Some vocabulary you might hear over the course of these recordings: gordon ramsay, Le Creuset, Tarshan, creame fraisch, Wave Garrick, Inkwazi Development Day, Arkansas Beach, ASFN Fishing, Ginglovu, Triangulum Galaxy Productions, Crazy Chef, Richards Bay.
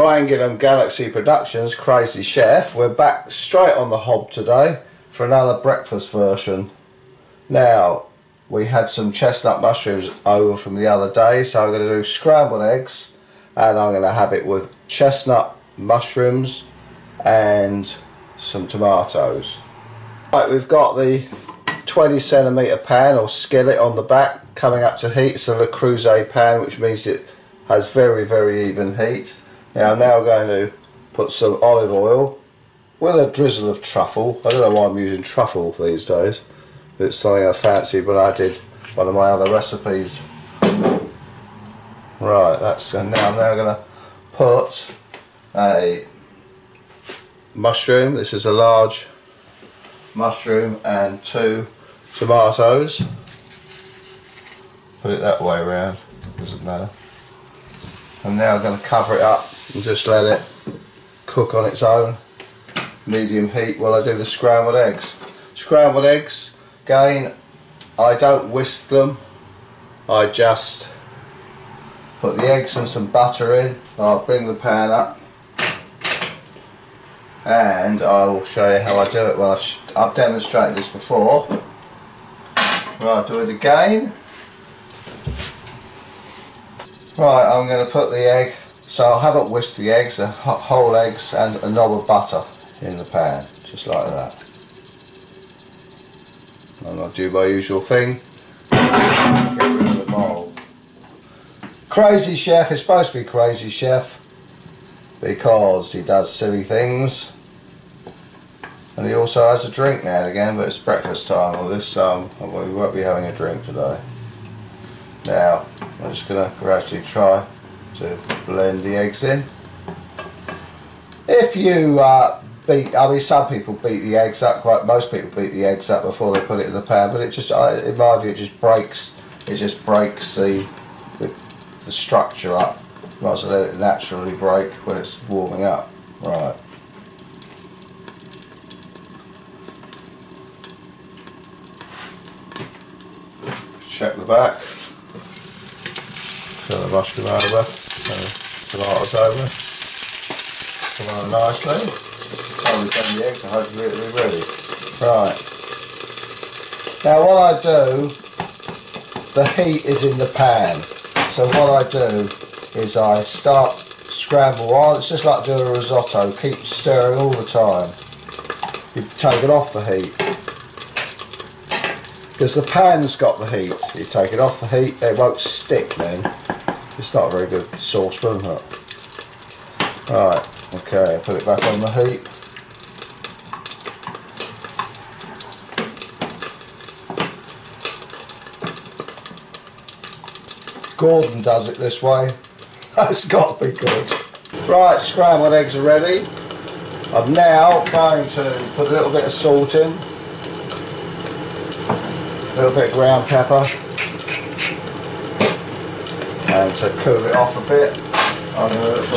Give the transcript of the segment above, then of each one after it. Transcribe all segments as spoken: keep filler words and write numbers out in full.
Triangulum Galaxy Productions, Crazy Chef. We're back straight on the hob today for another breakfast version. Now, we had some chestnut mushrooms over from the other day, so I'm going to do scrambled eggs, and I'm going to have it with chestnut mushrooms and some tomatoes. Right, we've got the twenty centimetre pan or skillet on the back coming up to heat. It's a Le Creuset pan, which means it has very, very even heat. Now I'm now going to put some olive oil with a drizzle of truffle. I don't know why I'm using truffle these days. It's something I fancy, but I did one of my other recipes. Right, that's good. Now I'm now going to put a mushroom. This is a large mushroom and two tomatoes. Put it that way around, doesn't matter. I'm now going to cover it up and just let it cook on its own, medium heat, while I do the scrambled eggs. Scrambled eggs, again, I don't whisk them, I just put the eggs and some butter in. I'll bring the pan up and I'll show you how I do it. Well, I've, I've demonstrated this before, but I'll do it again. Right, I'm going to put the egg, so I haven't whisked the eggs, the whole eggs and a knob of butter in the pan, just like that. I'm going to do my usual thing, get rid of the bowl. Crazy Chef is supposed to be Crazy Chef because he does silly things, and he also has a drink now and again, but it's breakfast time, or this, um, we won't be having a drink today. Now, I'm just going to gradually try to blend the eggs in. If you uh, beat, I mean, some people beat the eggs up, quite most people beat the eggs up before they put it in the pan, but it just, in my view, it just breaks, it just breaks the, the, the structure up. Might as well let it naturally break when it's warming up. Right. Check the back. Turn the mushroom over, turn the tomatoes over, come on nicely. Oh, we've done the eggs, I hope it'll be ready. Right, now what I do, the heat is in the pan, so what I do is I start scramble on. It's just like doing a risotto, keep stirring all the time. You take it off the heat, because the pan's got the heat. You take it off the heat, it won't stick then. It's not a very good sauce, isn't it? Right, okay, put it back on the heat. Gordon does it this way. That's got to be good. Right, scrambled eggs are ready. I'm now going to put a little bit of salt in, a little bit of ground pepper, and to cool it off a bit, I'm going to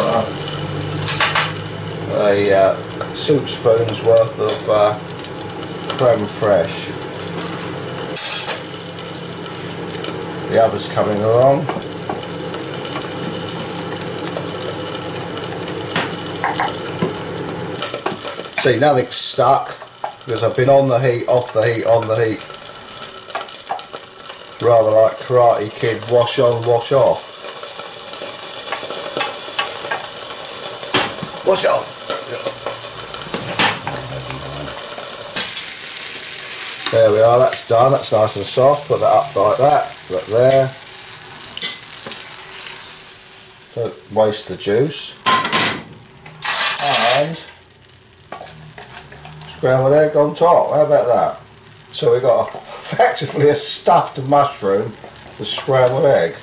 put a, a uh, soup spoon's worth of uh, creme fraiche. The others coming along. See, nothing's stuck because I've been on the heat, off the heat, on the heat. Rather like Karate Kid, wash on, wash off. Wash off! There we are, that's done, that's nice and soft. Put that up like that, put that there. Don't waste the juice. And scrambled egg on top, how about that? So we've got a, effectively a stuffed mushroom with scrambled egg.